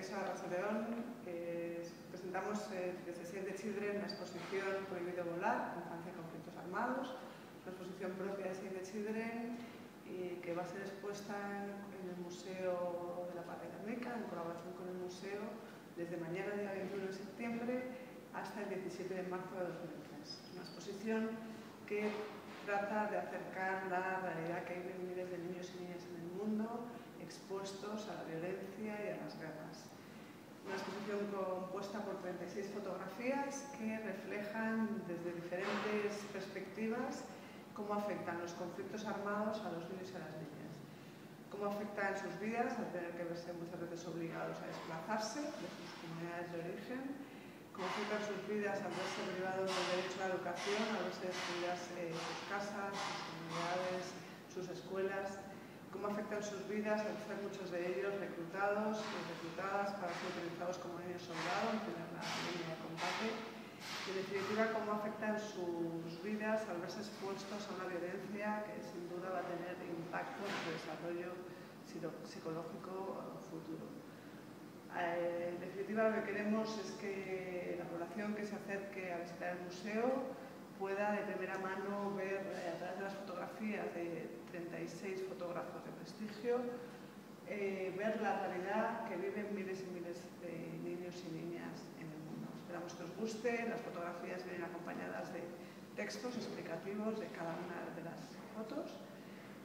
Teresa Razoleón, presentamos desde Save the Children la exposición Prohibido Volar, Infancia y Conflictos Armados, una exposición propia de Save the Children y que va a ser expuesta en el Museo de la Paz de Gernika, en colaboración con el museo, desde mañana, día 21 de septiembre, hasta el 17 de marzo de 2003. Una exposición que trata de acercar la realidad que hay en miles de niños y niñas en el mundo, expuestos a la violencia y a las guerras. Una exposición compuesta por 36 fotografías que reflejan desde diferentes perspectivas cómo afectan los conflictos armados a los niños y a las niñas, cómo afectan sus vidas al tener que verse muchas veces obligados a desplazarse de sus comunidades de origen, cómo afectan sus vidas al verse privados del derecho a la educación, al verse destruidas sus casas, sus comunidades, sus escuelas, cómo afectan sus vidas al ser muchos de ellos reclutados y reclutadas para ser utilizados como niños soldados, tener una línea de combate, y en definitiva cómo afectan sus vidas al verse expuestos a una violencia que sin duda va a tener impacto en su desarrollo psicológico futuro. En definitiva, lo que queremos es que la población que se acerque a visitar el museo pueda de primera mano ver a través de las fotografías de 36 fotógrafos de prestigio, ver la realidad que viven miles y miles de niños y niñas en el mundo. Esperamos que os guste. Las fotografías vienen acompañadas de textos explicativos de cada una de las fotos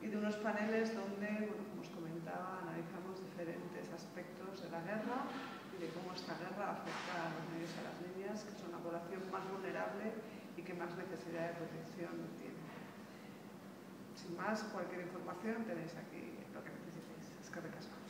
y de unos paneles donde, bueno, como os comentaba, analizamos diferentes aspectos de la guerra y de cómo esta guerra afecta a los niños y a las niñas, que son la población más vulnerable y que más necesidad de protección tiene. Sin más, cualquier información tenéis aquí lo que necesitéis. Es que recasamos.